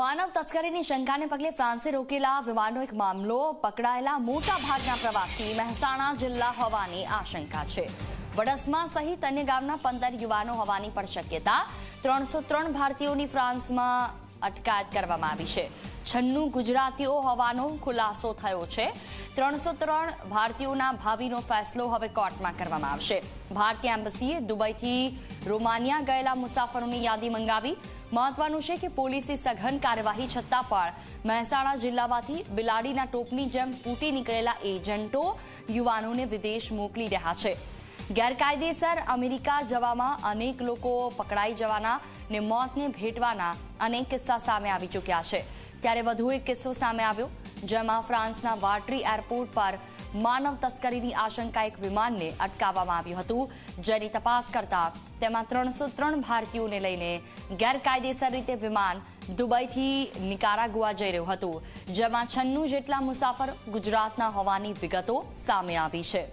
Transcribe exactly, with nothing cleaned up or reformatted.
માનવ તસ્કરીની શંકાને પગલે ફ્રાન્સે રોકેલા વિમાનનો એક મામલો પકડાયેલા મોટા ભાગના પ્રવાસી મહેસાણા જિલ્લા હોવાની આશંકા છે. વડસમા સહિત અન્ય ગામના પંદર યુવાનો હોવાની પણ શક્યતા. ત્રણસો ત્રણ ભારતીયોની ફ્રાન્સમાં અટકાયત કરવામાં આવી છે. છન્નું ગુજરાતીઓ હોવાનો ખુલાસો થયો છે. ત્રણસો ત્રણ ભારતીયોના ભાવિનો ફેસલો હવે કોર્ટમાં કરવામાં આવશે. ભારતીય એમ્બસીએ દુબઈથી રોમાનિયા ગયેલા મુસાફરોની યાદી મંગાવી. મહત્વનું છે કે પોલીસે સઘન કાર્યવાહી છતાં પણ મહેસાણા જિલ્લામાંથી બિલાડીના ટોપની જેમ ફૂટી નીકળેલા એજન્ટો યુવાનોને વિદેશ મોકલી રહ્યા છે. ગેરકાયદેસર અમેરિકા જવામાં અનેક લોકો પકડાઈ જવાના ને મોતને ભેટવાના અનેક કિસ્સા સામે આવી ચૂક્યા છે. ત્યારે વધુ એક કિસ્સો સામે આવ્યો, જેમાં ફ્રાન્સના વાટ્રી એરપોર્ટ પર માનવ તસ્કરીની આશંકા એક વિમાનને અટકાવવામાં આવ્યું હતું. જેની તપાસ કરતા તેમાં ત્રણસો ત્રણ ભારતીયોને લઈને ગેરકાયદેસર રીતે વિમાન દુબઈથી નિકારાગુઆ જઈ રહ્યું હતું, જેમાં છન્નું જેટલા મુસાફર ગુજરાતના હોવાની વિગતો સામે આવી છે.